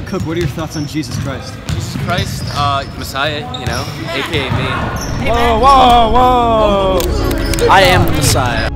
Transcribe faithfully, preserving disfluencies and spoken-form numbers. Caleb Cook, what are your thoughts on Jesus Christ? Jesus Christ, uh, Messiah, you know, A K A me. Whoa, whoa, whoa! I am the Messiah.